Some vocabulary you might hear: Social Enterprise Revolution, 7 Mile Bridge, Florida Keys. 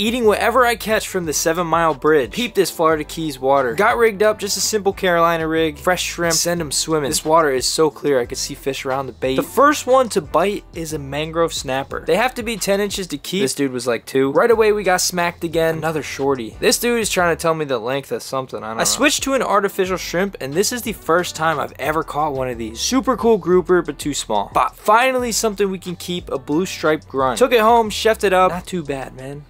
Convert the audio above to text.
eating whatever I catch from the 7 Mile Bridge. Peep this Florida Keys water. Got rigged up, just a simple Carolina rig, fresh shrimp, send them swimming. This water is so clear I could see fish around the bait. The first one to bite is a mangrove snapper. They have to be 10 inches to keep. This dude was like 2. Right away we got smacked again, another shorty. This dude is trying to tell me the length of something, I don't know. I switched to an artificial shrimp and this is the first time I've ever caught one of these. Super cool grouper but too small. But finally something we can keep, a blue striped grunt. Took it home, chefed it up, not too bad man.